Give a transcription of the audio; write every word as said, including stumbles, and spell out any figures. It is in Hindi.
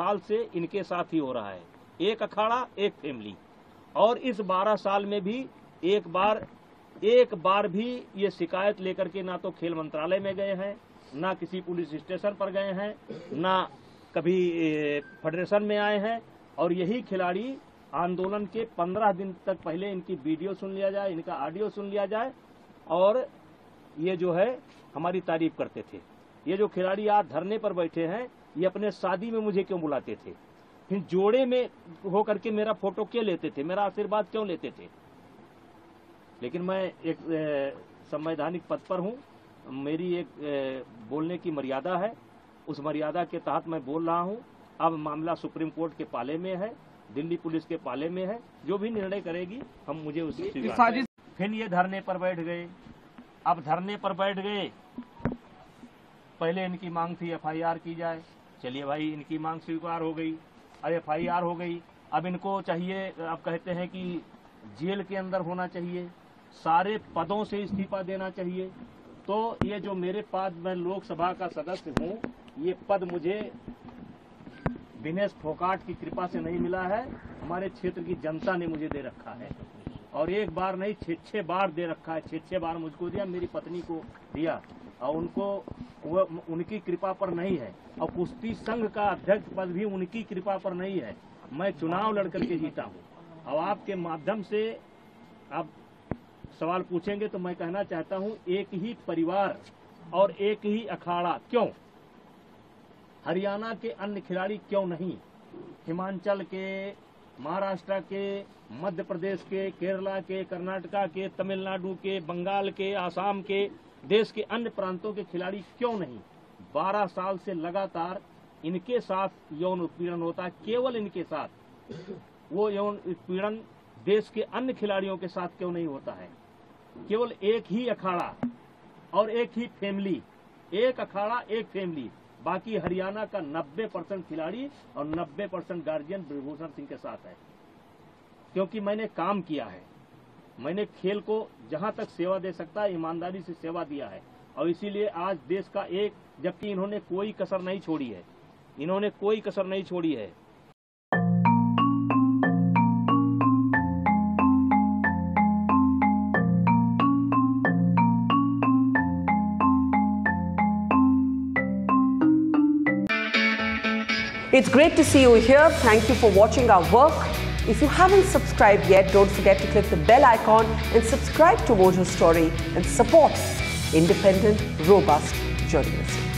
साल से इनके साथ ही हो रहा है, एक अखाड़ा एक फैमिली। और इस बारह साल में भी एक बार एक बार भी ये शिकायत लेकर के ना तो खेल मंत्रालय में गए हैं, ना किसी पुलिस स्टेशन पर गए हैं, ना कभी फेडरेशन में आए हैं। और यही खिलाड़ी आंदोलन के पंद्रह दिन तक पहले इनकी वीडियो सुन लिया जाए, इनका ऑडियो सुन लिया जाए, और ये जो है हमारी तारीफ करते थे। ये जो खिलाड़ी आज धरने पर बैठे हैं, ये अपने शादी में मुझे क्यों बुलाते थे, फिर जोड़े में होकर के मेरा फोटो क्यों लेते थे, मेरा आशीर्वाद क्यों लेते थे। लेकिन मैं एक संवैधानिक पद पर हूँ, मेरी एक ए, बोलने की मर्यादा है, उस मर्यादा के तहत मैं बोल रहा हूँ। अब मामला सुप्रीम कोर्ट के पाले में है, दिल्ली पुलिस के पाले में है, जो भी निर्णय करेगी हम मुझे उसी। फिर ये धरने पर बैठ गए। अब धरने पर बैठ गए, पहले इनकी मांग थी एफ आई आर की जाए, चलिए भाई इनकी मांग स्वीकार हो गई, अब एफ आई आर हो गई। अब इनको चाहिए, अब कहते हैं कि जेल के अंदर होना चाहिए, सारे पदों से इस्तीफा देना चाहिए। तो ये जो मेरे पास, मैं लोकसभा का सदस्य हूँ, ये पद मुझे विनेश फोगाट की कृपा से नहीं मिला है, हमारे क्षेत्र की जनता ने मुझे दे रखा है। और एक बार नहीं, छः छः बार दे रखा है, छः छः बार मुझको दिया, मेरी पत्नी को दिया। और उनको वो उनकी कृपा पर नहीं है, और कुश्ती संघ का अध्यक्ष पद भी उनकी कृपा पर नहीं है, मैं चुनाव लड़कर के जीता हूँ। अब आपके माध्यम से आप सवाल पूछेंगे तो मैं कहना चाहता हूँ, एक ही परिवार और एक ही अखाड़ा क्यों, हरियाणा के अन्य खिलाड़ी क्यों नहीं, हिमाचल के, महाराष्ट्र के, मध्य प्रदेश के, केरला के, कर्नाटका के, तमिलनाडु के, बंगाल के, आसाम के, देश के अन्य प्रांतों के खिलाड़ी क्यों नहीं। बारह साल से लगातार इनके साथ यौन उत्पीड़न होता है, केवल इनके साथ। वो यौन उत्पीड़न देश के अन्य खिलाड़ियों के साथ क्यों नहीं होता है। केवल एक ही अखाड़ा और एक ही फैमिली, एक अखाड़ा एक फैमिली। बाकी हरियाणा का नब्बे परसेंट खिलाड़ी और नब्बे परसेंट गार्जियन ब्रिजभूषण सिंह के साथ है, क्योंकि मैंने काम किया है, मैंने खेल को जहां तक सेवा दे सकता है ईमानदारी से सेवा दिया है। और इसीलिए आज देश का एक, जबकि इन्होंने कोई कसर नहीं छोड़ी है, इन्होंने कोई कसर नहीं छोड़ी है। It's great to see you here. Thank you for watching our work. If you haven't subscribed yet, don't forget to click the bell icon and subscribe to Mojo Story and support independent, robust journalism.